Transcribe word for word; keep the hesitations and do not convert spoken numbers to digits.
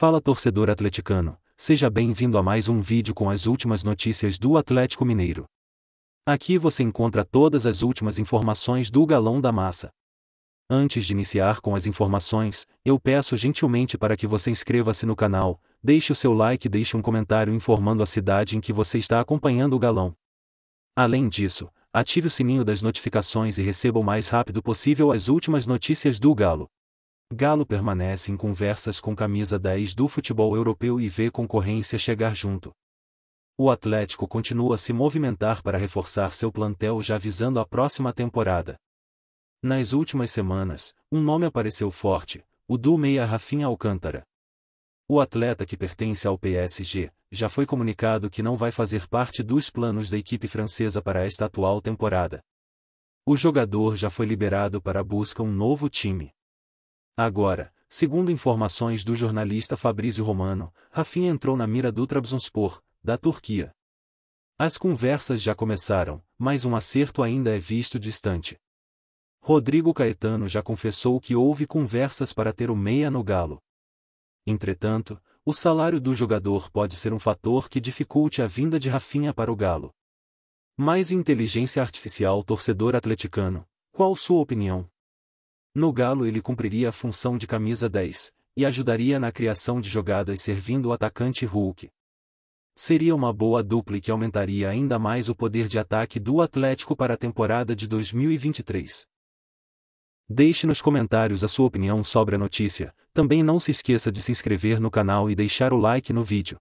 Fala torcedor atleticano, seja bem-vindo a mais um vídeo com as últimas notícias do Atlético Mineiro. Aqui você encontra todas as últimas informações do Galão da Massa. Antes de iniciar com as informações, eu peço gentilmente para que você inscreva-se no canal, deixe o seu like e deixe um comentário informando a cidade em que você está acompanhando o Galão. Além disso, ative o sininho das notificações e receba o mais rápido possível as últimas notícias do Galo. Galo permanece em conversas com camisa dez do futebol europeu e vê concorrência chegar junto. O Atlético continua a se movimentar para reforçar seu plantel já visando a próxima temporada. Nas últimas semanas, um nome apareceu forte, o do meia Rafinha Alcântara. O atleta que pertence ao P S G, já foi comunicado que não vai fazer parte dos planos da equipe francesa para esta atual temporada. O jogador já foi liberado para a busca um novo time. Agora, segundo informações do jornalista Fabrício Romano, Rafinha entrou na mira do Trabzonspor, da Turquia. As conversas já começaram, mas um acerto ainda é visto distante. Rodrigo Caetano já confessou que houve conversas para ter o meia no Galo. Entretanto, o salário do jogador pode ser um fator que dificulte a vinda de Rafinha para o Galo. Mais inteligência artificial, torcedor atleticano, qual sua opinião? No Galo ele cumpriria a função de camisa dez, e ajudaria na criação de jogadas servindo o atacante Hulk. Seria uma boa dupla que aumentaria ainda mais o poder de ataque do Atlético para a temporada de dois mil e vinte e três. Deixe nos comentários a sua opinião sobre a notícia, também não se esqueça de se inscrever no canal e deixar o like no vídeo.